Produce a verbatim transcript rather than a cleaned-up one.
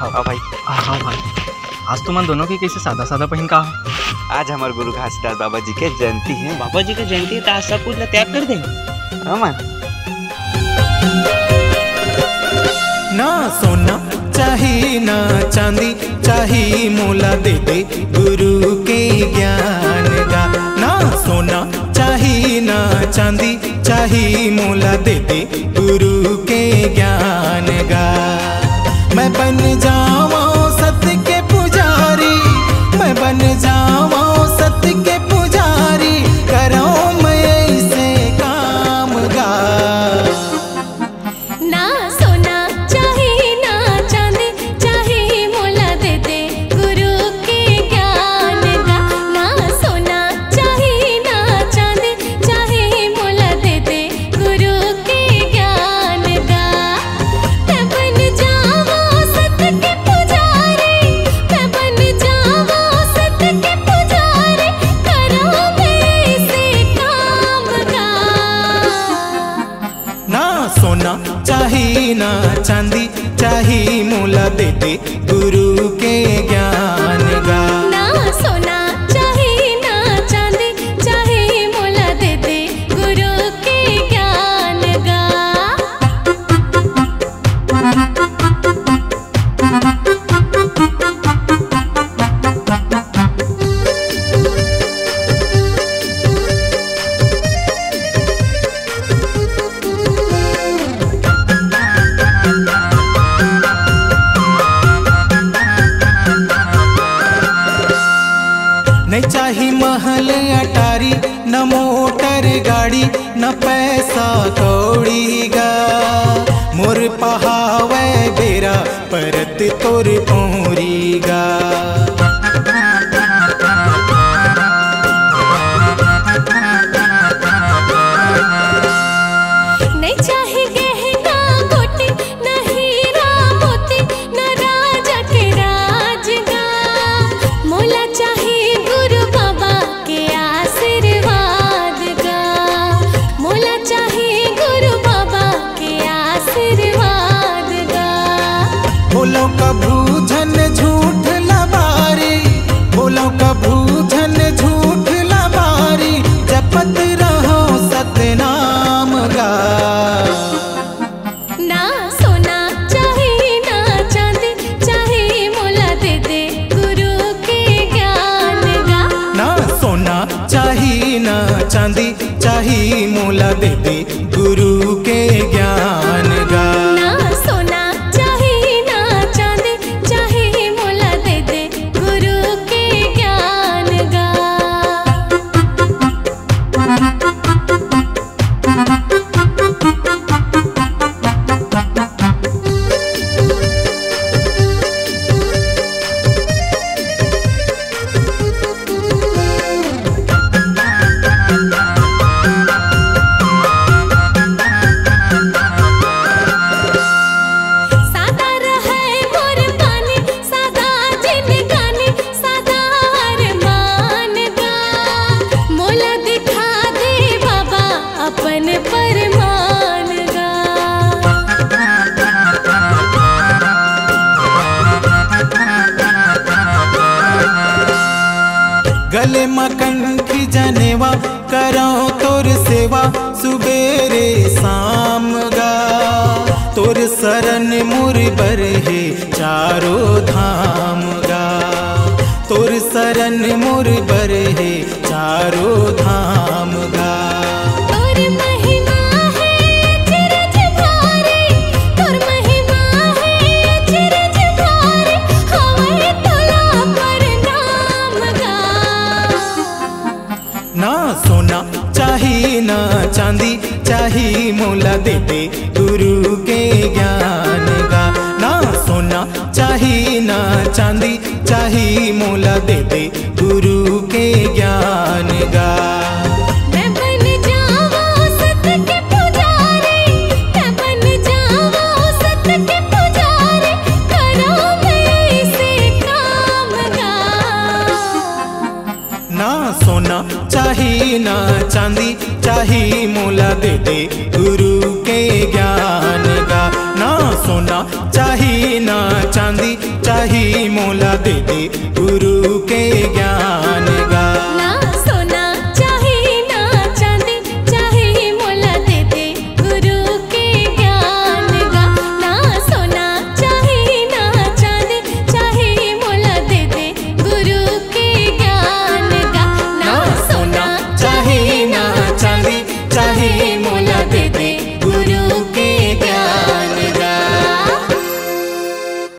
हाँ भाई हाँ भाई आज तुम दोनों के कैसे सादा सादा पहन का हो। आज हमारे गुरु घासीदास बाबा जी के जयंती है। बाबा जी के जयंती है तो आज सब कुछ ना त्याग कर देंगे। हाँ ना सोना चाही ना चांदी चाही मोला दे दे गुरु के ज्ञान का। ना सोना चाही ना चांदी चाही मोला दे दे गुरु के ज्ञान का। मैं बन जावा सत के पुजारी, मैं बन जावा सत के पुजारी, करो मैं ऐसे काम गा। ना सोना चाहे ना चांदी चाहे मोला दे दे गुरु के ज्ञान गा। ना सोना चाहे ना चांदी चाहे मोला दे दे गुरु के ज्ञान गा। मैं बन जावा सत के पुजारी, मैं बन जावा सत के पुजारी, करो मेरे से काम गा। ना सोना चाही ना चांदी चाही मोला दे दे गुरु के ज्ञान गा। ना सोना चाहे ना चांदी चाहे मोला दे दे गुरु के ज्ञान गा। न चाही महल अटारी न मोटर गाड़ी न पैसा कौड़ी गा। मोर पहावे बेरा परत तोर पौरी गा। नहीं चाहे गहना गोटी न हीरा मोती न राजा के राज गा। मोला चाहे गुरु बाबा के आशीर्वाद गा। मोला चाहे गुरु बाबा के आशीर्वाद गा। बोलो कभू झन झूठ लबारी, बोलो कभू झन झूठ लबारी, जपत रहो सतनाम गा। ना सोना चाहे ना चांदी चाहे मोला दे दे गुरु के ज्ञान गा। ना सोना चाही ना चांदी चाही मोला दे दे गुरु के ज्ञान गा। ना सोना चाहे ना चांदी चाहे मोला दे दे गुरु के ज्ञान गा। सादा रहे मोर पानी सादा जिंदगानी सादा अरमान गा। मोला दिखा दे बाबा अपन परमान गा। गले मकंठी जनेवा करो तोर सेवा सुबेरे शाम गा। तोर शरण मोर बरहे चारो धाम गा। तोर शरण मोर बरहे चारो धाम गा। तोर महिमा है अचरज भारी, तोर महिमा है अचरज भारी, हमारे तला पर नाम गा। ना सोना चाही ना चांदी चाही मोला दे दे गुरु के ज्ञान गा। ना सोना चाही ना चांदी चाही मोला दे दे गुरु के ज्ञान गा। मैं बन जावा सत के पुजारी, मैं बन जावा सत के पुजारी, करो मेरे से काम गा। ना सोना चाही ना चांदी चाही मोला दे दे गुरु के ज्ञान गा। ना सोना चाही ना चांदी दे गुरु के ज्ञान।